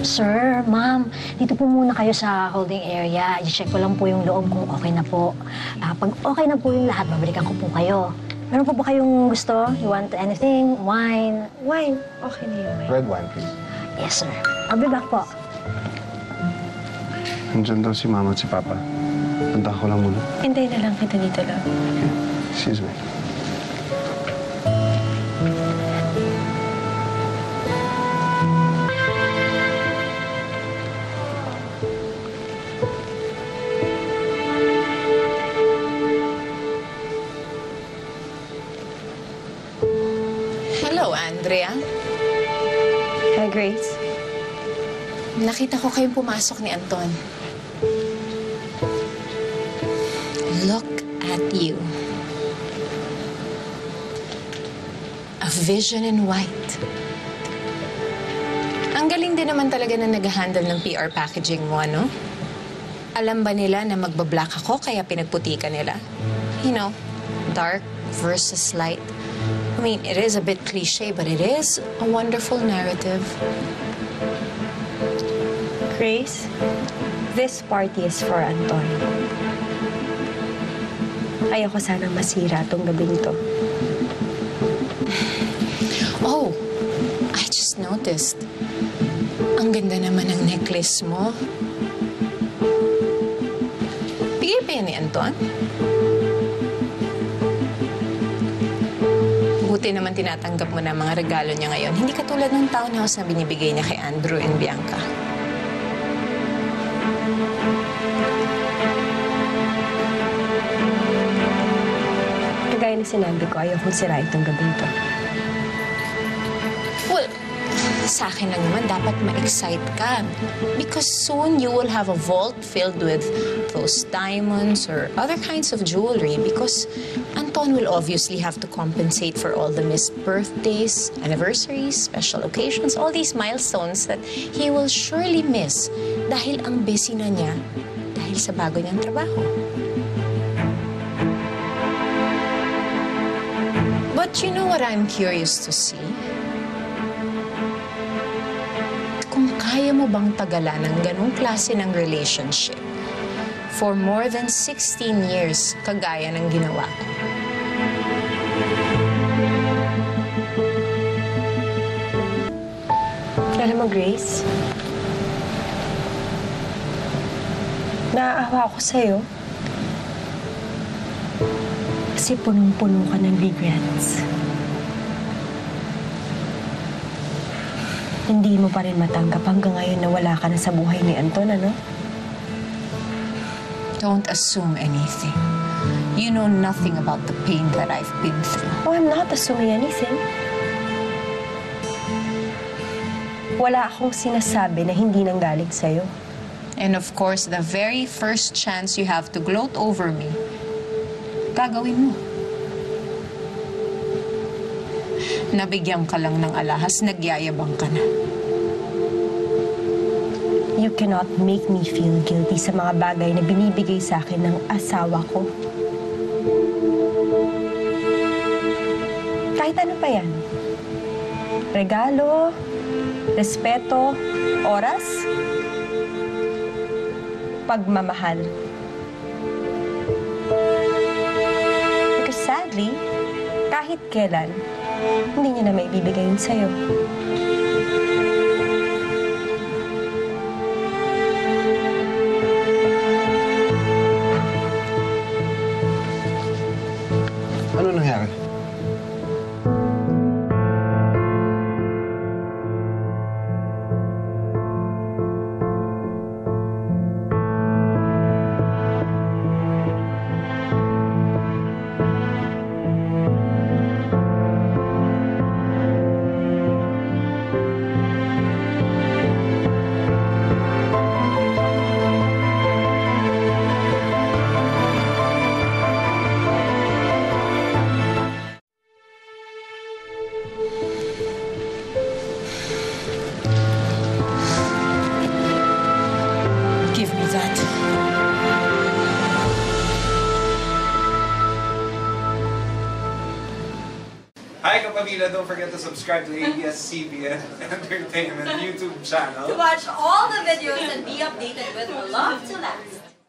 Sir, ma'am, dito po muna kayo sa holding area. I-check ko lang po yung loob kung okay na po. Pag okay na po yung lahat, babalikan ko po kayo. Meron po ba kayong gusto? You want anything? Wine? Wine? Okay na yun. Red wine, please. Yes, sir. I'll be back po. Nandiyan daw si mama at si papa. Punta ko lang muna. Hintay na lang kita dito lang. Okay. Excuse me. Andrea? Hi, Grace. Nakita ko kayong pumasok ni Anton. Look at you. A vision in white. Ang galing din naman talaga na nag-handle ng PR packaging mo, ano? Alam ba nila na magbablack ako kaya pinagputi ka nila? You know, dark versus light. I mean, it is a bit cliché, but it is a wonderful narrative. Grace, this party is for Anton. Ayoko sana masira tong gabi nito. Oh, I just noticed. Ang ganda naman ng necklace mo. Bigay pa yan ni Anton? Buti naman tinatanggap mo na mga regalo niya ngayon. Hindi katulad ng townhouse na binibigay niya kay Andrew and Bianca. Kagaya na sinabi ko, ayokong sira itong gabi ito. Well, sa akin lang naman, dapat ma-excite ka. Because soon you will have a vault filled with those diamonds or other kinds of jewelry because Anton will obviously have to compensate for all the missed birthdays, anniversaries, special occasions, all these milestones that he will surely miss dahil ang busy na niya dahil sa bago niyang trabaho. But you know what I'm curious to see? Kung kaya mo bang tagalan ng ganong klase ng relationship for more than 16 years kagaya ng ginawa ko. Alam mo, Grace, naaawa ako sa'yo kasi punong-puno ka ng regrets. Hindi mo pa rin matanggap hanggang ngayon na wala ka na sa buhay ni Anton, ano? Don't assume anything. You know nothing about the pain that I've been through. Oh, I'm not assuming anything. Wala akong sinasabi na hindi nanggaling sa'yo. And of course, the very first chance you have to gloat over me, gagawin mo. Nabigyan ka lang ng alahas, nagyayabang ka na. You cannot make me feel guilty sa mga bagay na binibigay sa akin ng asawa ko. Kahit ano pa yan. Regalo, respeto, oras, pagmamahal. Because sadly, kahit kailan, hindi niya na maibibigay yun sa'yo. Ano nangyari? Hi, Kapamilya! Don't forget to subscribe to the ABS-CBN Entertainment YouTube channel to watch all the videos and be updated with A Love to Last.